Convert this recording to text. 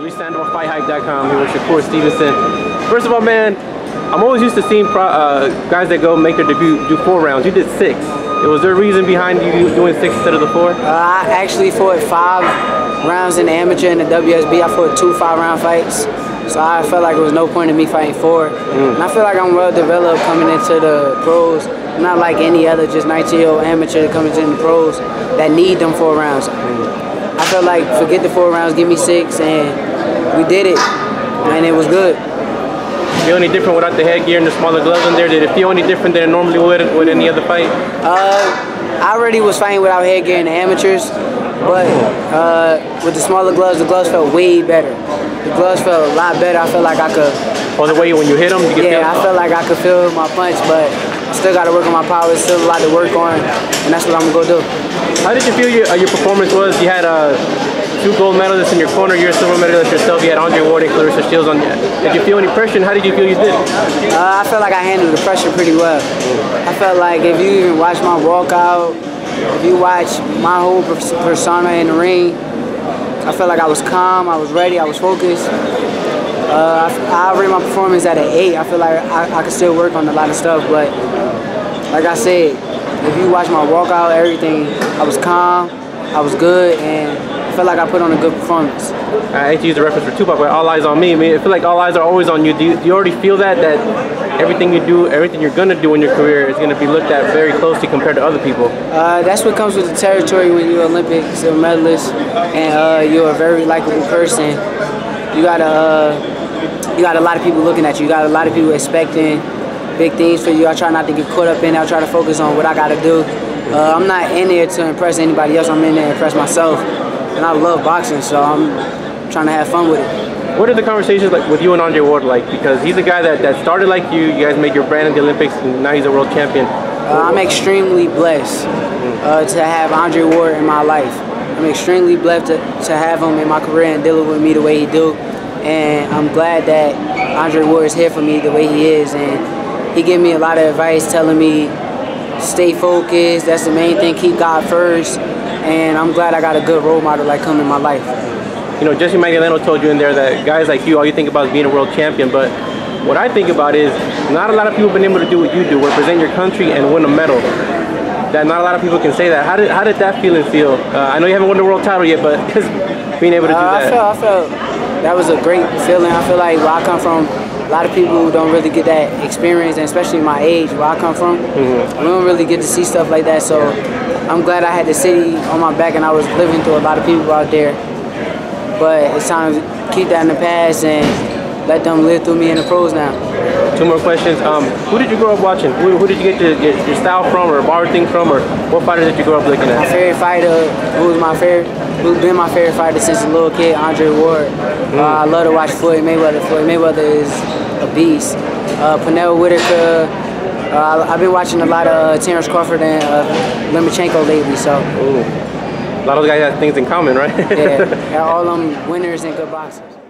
We stand on FightHype.com here with Shakur Stevenson. First of all, man, I'm always used to seeing guys that go make their debut do 4 rounds. You did 6. Was there a reason behind you doing 6 instead of the 4? I actually fought 5 rounds in the amateur and the WSB. I fought 2 5-round fights. So I felt like there was no point in me fighting 4. And I feel like I'm well developed coming into the pros. I'm not like any other just 19-year-old amateur coming into the pros that need them 4 rounds. I felt like forget the 4 rounds, give me 6, and we did it, and it was good. Feel any different without the headgear and the smaller gloves in there? Did it feel any different than it normally would with any other fight? I already was fighting without headgear in the amateurs, but with the smaller gloves, the gloves felt way better. The gloves felt a lot better. I felt like I could. Or the way when you hit them, you could feel. Yeah, I felt like I could feel my punch, but I still got to work on my power. It's still a lot to work on, and that's what I'm gonna go do. How did you feel your performance was? You had 2 gold medalists in your corner. You're a silver medalist yourself. You had Andre Ward and Clarissa Shields on you. Did you feel any pressure? And how did you feel you did? I felt like I handled the pressure pretty well. I felt like if you even watch my walkout, if you watch my whole persona in the ring, I felt like I was calm. I was ready. I was focused. I rate my performance at an 8. I feel like I could still work on a lot of stuff, but like I said, if you watch my walkout, everything, I was calm, I was good, and I felt like I put on a good performance. I hate to use the reference for Tupac, but all eyes on me. I mean, I feel like all eyes are always on you. Do you already feel that everything you do, everything you're going to do in your career is going to be looked at very closely compared to other people? That's what comes with the territory when you're an Olympic silver medalist, and you're a very likable person. You got a lot of people looking at you. You got a lot of people expecting big things for you. I try not to get caught up in it. I try to focus on what I got to do. I'm not in there to impress anybody else. I'm in there to impress myself. And I love boxing, so I'm trying to have fun with it. What are the conversations like with you and Andre Ward like? Because he's a guy that started like you. You guys made your brand in the Olympics, and now he's a world champion. I'm extremely blessed to have Andre Ward in my life. I'm extremely blessed to have him in my career and dealing with me the way he do. And I'm glad that Andre Ward is here for me the way he is. And he gave me a lot of advice telling me, stay focused, that's the main thing, keep God first, and I'm glad I got a good role model like him in my life. You know, Jesse Magdaleno told you in there that guys like you, all you think about is being a world champion, but what I think about is not a lot of people have been able to do what you do, represent your country and win a medal. That not a lot of people can say that. How did that feeling feel? I know you haven't won the world title yet, but just being able to do that. I felt that was a great feeling. I feel like where I come from, a lot of people don't really get that experience, and especially my age, where I come from, we don't really get to see stuff like that. So I'm glad I had the city on my back, and I was living through a lot of people out there. But it's time to keep that in the past and let them live through me in the pros now. 2 more questions. Who did you grow up watching? Who did you get your style from, or borrow things from, or what fighter did you grow up looking at? My favorite fighter, who's been my favorite fighter since a little kid, Andre Ward. I love to watch Floyd Mayweather. Floyd Mayweather is a beast. Pernell Whitaker. I've been watching a lot of Terrence Crawford and Lomachenko lately, so. Ooh. A lot of those guys have things in common, right? Yeah, all of them winners and good boxers.